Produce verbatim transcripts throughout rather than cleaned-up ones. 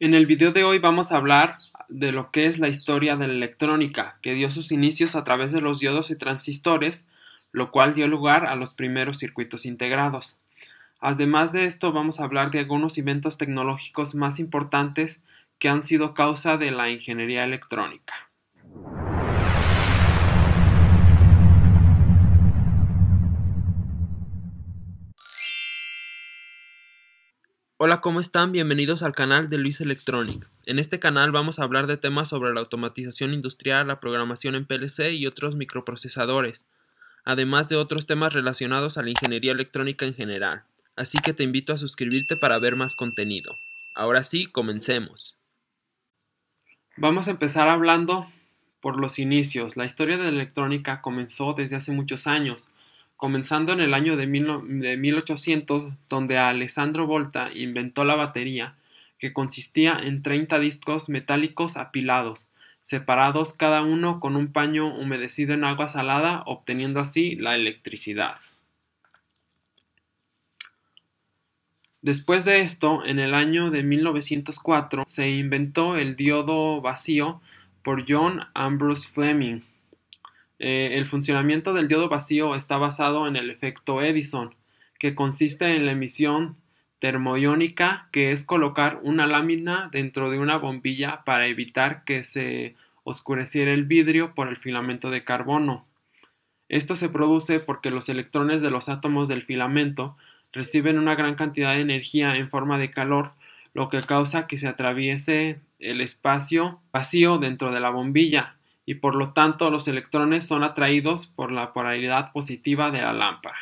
En el video de hoy vamos a hablar de lo que es la historia de la electrónica, que dio sus inicios a través de los diodos y transistores, lo cual dio lugar a los primeros circuitos integrados. Además de esto, vamos a hablar de algunos eventos tecnológicos más importantes que han sido causa de la ingeniería electrónica. Hola, ¿cómo están? Bienvenidos al canal de Luis Electronic. En este canal vamos a hablar de temas sobre la automatización industrial, la programación en P L C y otros microprocesadores, además de otros temas relacionados a la ingeniería electrónica en general. Así que te invito a suscribirte para ver más contenido. Ahora sí, comencemos. Vamos a empezar hablando por los inicios. La historia de la electrónica comenzó desde hace muchos años, comenzando en el año de mil ochocientos, donde Alessandro Volta inventó la batería, que consistía en treinta discos metálicos apilados, separados cada uno con un paño humedecido en agua salada, obteniendo así la electricidad. Después de esto, en el año de mil novecientos cuatro, se inventó el diodo vacío por John Ambrose Fleming. Eh, el funcionamiento del diodo vacío está basado en el efecto Edison, que consiste en la emisión termoiónica, que es colocar una lámina dentro de una bombilla para evitar que se oscureciera el vidrio por el filamento de carbono. Esto se produce porque los electrones de los átomos del filamento reciben una gran cantidad de energía en forma de calor, lo que causa que se atraviese el espacio vacío dentro de la bombilla, y por lo tanto los electrones son atraídos por la polaridad positiva de la lámpara.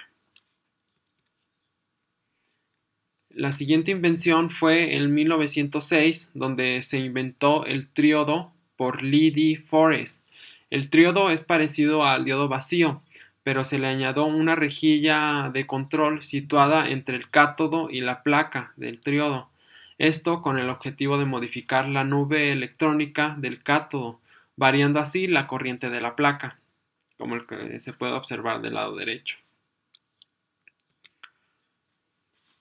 La siguiente invención fue en mil novecientos seis, donde se inventó el triodo por Lee De Forest. El triodo es parecido al diodo vacío, pero se le añadió una rejilla de control situada entre el cátodo y la placa del triodo. Esto con el objetivo de modificar la nube electrónica del cátodo, variando así la corriente de la placa, como el que se puede observar del lado derecho.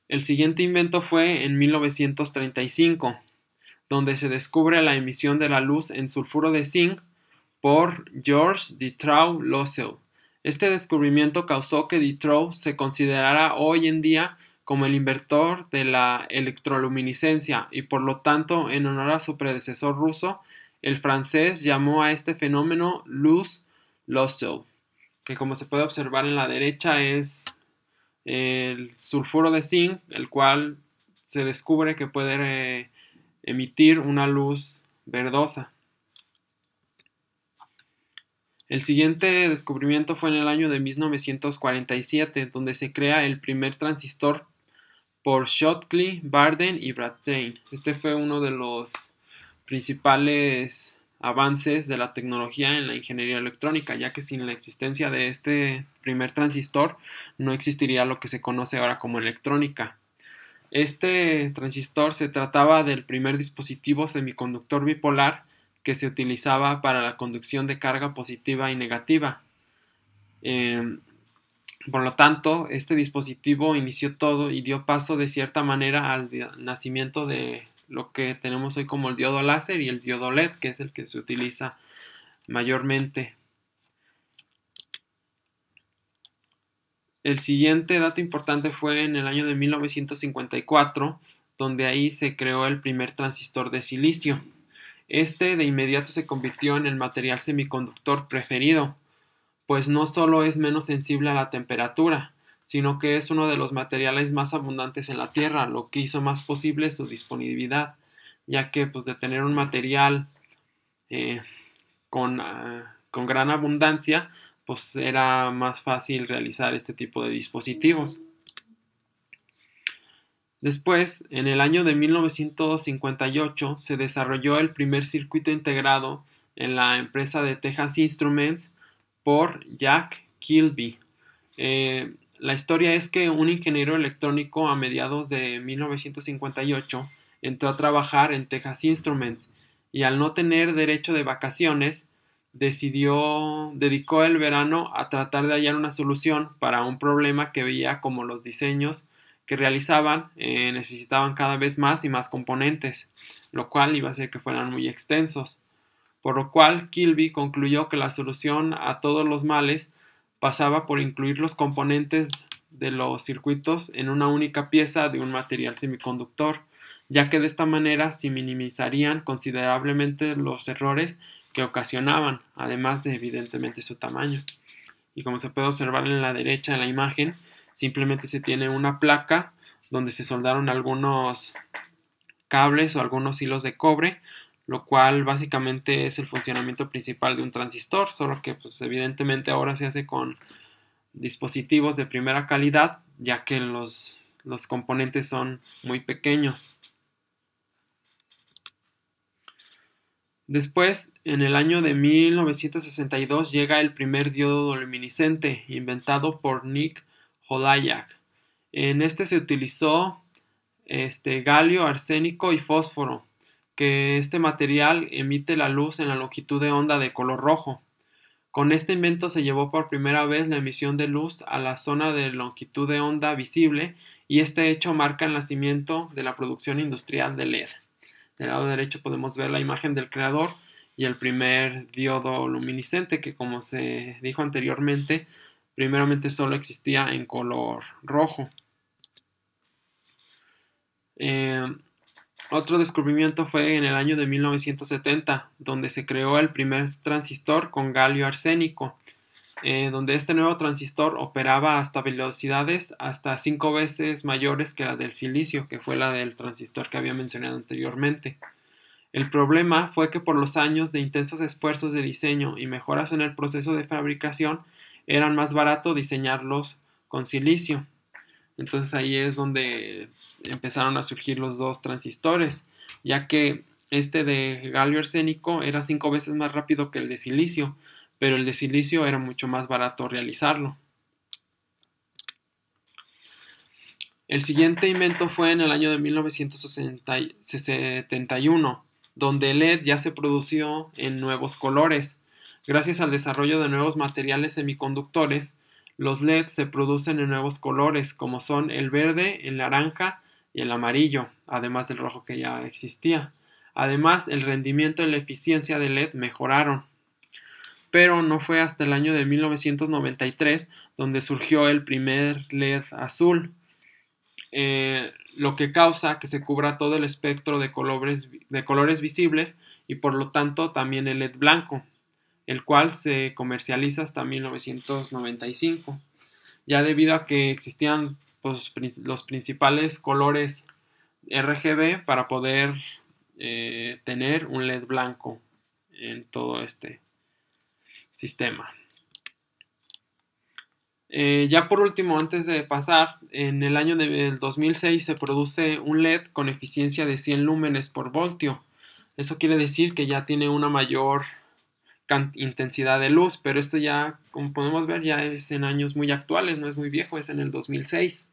El siguiente invento fue en mil novecientos treinta y cinco, donde se descubre la emisión de la luz en sulfuro de zinc por George Ditraud-Losseau. Este descubrimiento causó que Ditraud se considerara hoy en día como el inventor de la electroluminiscencia, y por lo tanto, en honor a su predecesor ruso, el francés llamó a este fenómeno luz Losseau, que como se puede observar en la derecha es el sulfuro de zinc, el cual se descubre que puede eh, emitir una luz verdosa. El siguiente descubrimiento fue en el año de mil novecientos cuarenta y siete, donde se crea el primer transistor por Shockley, Bardeen y Brattain. Este fue uno de los principales avances de la tecnología en la ingeniería electrónica, ya que sin la existencia de este primer transistor no existiría lo que se conoce ahora como electrónica. Este transistor se trataba del primer dispositivo semiconductor bipolar que se utilizaba para la conducción de carga positiva y negativa. Eh, por lo tanto, este dispositivo inició todo y dio paso de cierta manera al nacimiento de lo que tenemos hoy como el diodo láser y el diodo L E D, que es el que se utiliza mayormente. El siguiente dato importante fue en el año de mil novecientos cincuenta y cuatro, donde ahí se creó el primer transistor de silicio. Este de inmediato se convirtió en el material semiconductor preferido, pues no solo es menos sensible a la temperatura, sino que es uno de los materiales más abundantes en la Tierra, lo que hizo más posible su disponibilidad, ya que pues, de tener un material eh, con, uh, con gran abundancia, pues era más fácil realizar este tipo de dispositivos. Después, en el año de mil novecientos cincuenta y ocho, se desarrolló el primer circuito integrado en la empresa de Texas Instruments por Jack Kilby. Eh, La historia es que un ingeniero electrónico a mediados de mil novecientos cincuenta y ocho entró a trabajar en Texas Instruments y al no tener derecho de vacaciones, decidió, dedicó el verano a tratar de hallar una solución para un problema que veía como los diseños que realizaban eh, necesitaban cada vez más y más componentes. lo cual iba a hacer que fueran muy extensos, por lo cual Kilby concluyó que la solución a todos los males pasaba por incluir los componentes de los circuitos en una única pieza de un material semiconductor, ya que de esta manera se minimizarían considerablemente los errores que ocasionaban, además de evidentemente su tamaño. Y como se puede observar en la derecha en la imagen, simplemente se tiene una placa donde se soldaron algunos cables o algunos hilos de cobre, lo cual básicamente es el funcionamiento principal de un transistor, solo que pues, evidentemente ahora se hace con dispositivos de primera calidad, ya que los, los componentes son muy pequeños. Después, en el año de mil novecientos sesenta y dos, llega el primer diodo luminiscente, inventado por Nick Hodayak. En este se utilizó este, galio, arsénico y fósforo, que este material emite la luz en la longitud de onda de color rojo. Con este invento se llevó por primera vez la emisión de luz a la zona de longitud de onda visible, y este hecho marca el nacimiento de la producción industrial de L E D. Del lado derecho podemos ver la imagen del creador y el primer diodo luminiscente que, como se dijo anteriormente, primeramente solo existía en color rojo. Eh, otro descubrimiento fue en el año de mil novecientos setenta, donde se creó el primer transistor con galio arsénico, eh, donde este nuevo transistor operaba hasta velocidades hasta cinco veces mayores que la del silicio, que fue la del transistor que había mencionado anteriormente. El problema fue que por los años de intensos esfuerzos de diseño y mejoras en el proceso de fabricación, eran más barato diseñarlos con silicio. Entonces ahí es donde empezaron a surgir los dos transistores, ya que este de galio arsénico era cinco veces más rápido que el de silicio, pero el de silicio era mucho más barato realizarlo. El siguiente invento fue en el año de mil novecientos setenta y uno, donde el L E D ya se produjo en nuevos colores. Gracias al desarrollo de nuevos materiales semiconductores, los L E Ds se producen en nuevos colores, como son el verde, el naranja y el amarillo, además del rojo que ya existía. Además, el rendimiento y la eficiencia del L E D mejoraron. Pero no fue hasta el año de mil novecientos noventa y tres donde surgió el primer L E D azul, eh, lo que causa que se cubra todo el espectro de colores, de colores visibles y por lo tanto también el L E D blanco, el cual se comercializa hasta mil novecientos noventa y cinco, ya debido a que existían pues, los principales colores R G B para poder eh, tener un L E D blanco en todo este sistema. Eh, ya por último, antes de pasar, en el año del dos mil seis se produce un L E D con eficiencia de cien lúmenes por voltio. Eso quiere decir que ya tiene una mayor intensidad de luz, pero esto ya, como podemos ver, ya es en años muy actuales, no es muy viejo, es en el dos mil seis.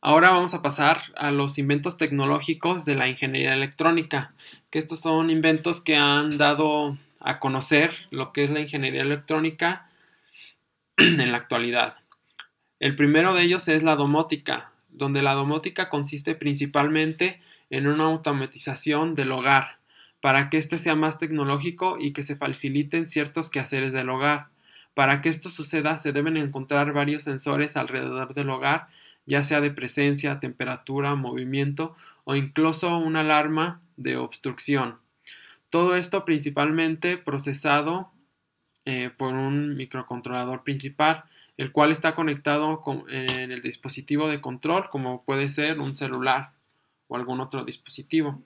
Ahora vamos a pasar a los inventos tecnológicos de la ingeniería electrónica, que estos son inventos que han dado a conocer lo que es la ingeniería electrónica en la actualidad. El primero de ellos es la domótica, donde la domótica consiste principalmente en una automatización del hogar, para que éste sea más tecnológico y que se faciliten ciertos quehaceres del hogar. Para que esto suceda, se deben encontrar varios sensores alrededor del hogar, ya sea de presencia, temperatura, movimiento o incluso una alarma de obstrucción. Todo esto principalmente procesado eh, por un microcontrolador principal, el cual está conectado con, en el dispositivo de control, como puede ser un celular o algún otro dispositivo.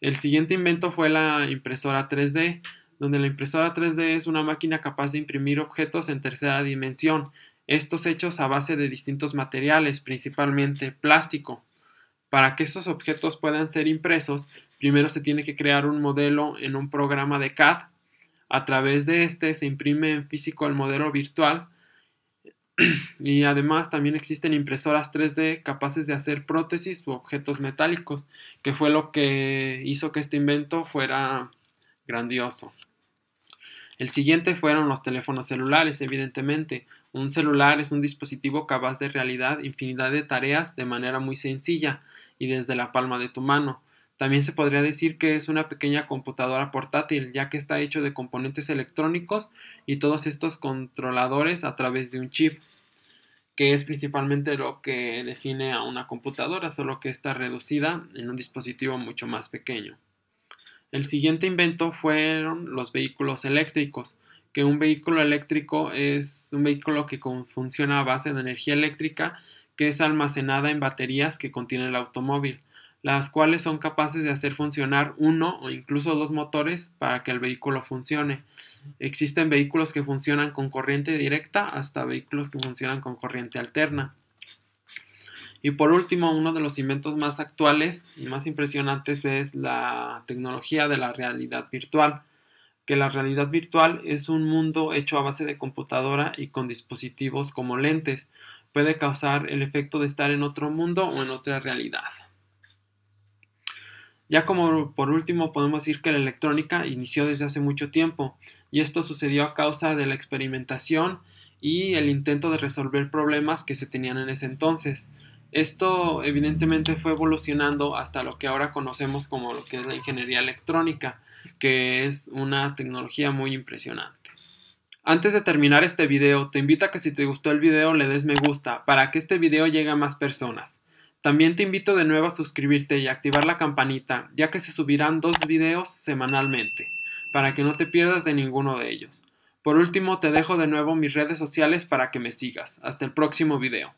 El siguiente invento fue la impresora tres D, donde la impresora tres D es una máquina capaz de imprimir objetos en tercera dimensión, estos hechos a base de distintos materiales, principalmente plástico. Para que estos objetos puedan ser impresos, primero se tiene que crear un modelo en un programa de C A D. A través de este se imprime en físico el modelo virtual y además también existen impresoras tres D capaces de hacer prótesis u objetos metálicos, que fue lo que hizo que este invento fuera grandioso. El siguiente fueron los teléfonos celulares, evidentemente. Un celular es un dispositivo capaz de realizar infinidad de tareas de manera muy sencilla y desde la palma de tu mano. También se podría decir que es una pequeña computadora portátil, ya que está hecho de componentes electrónicos y todos estos controladores a través de un chip, que es principalmente lo que define a una computadora, solo que está reducida en un dispositivo mucho más pequeño. El siguiente invento fueron los vehículos eléctricos, que un vehículo eléctrico es un vehículo que funciona a base de energía eléctrica que es almacenada en baterías que contiene el automóvil, las cuales son capaces de hacer funcionar uno o incluso dos motores para que el vehículo funcione. Existen vehículos que funcionan con corriente directa hasta vehículos que funcionan con corriente alterna. Y por último, uno de los inventos más actuales y más impresionantes es la tecnología de la realidad virtual, que la realidad virtual es un mundo hecho a base de computadora y con dispositivos como lentes. Puede causar el efecto de estar en otro mundo o en otra realidad. Ya como por último podemos decir que la electrónica inició desde hace mucho tiempo, y esto sucedió a causa de la experimentación y el intento de resolver problemas que se tenían en ese entonces. Esto evidentemente fue evolucionando hasta lo que ahora conocemos como lo que es la ingeniería electrónica, que es una tecnología muy impresionante. Antes de terminar este video, te invito a que si te gustó el video le des me gusta para que este video llegue a más personas. También te invito de nuevo a suscribirte y activar la campanita, ya que se subirán dos videos semanalmente, para que no te pierdas de ninguno de ellos. Por último, te dejo de nuevo mis redes sociales para que me sigas. Hasta el próximo video.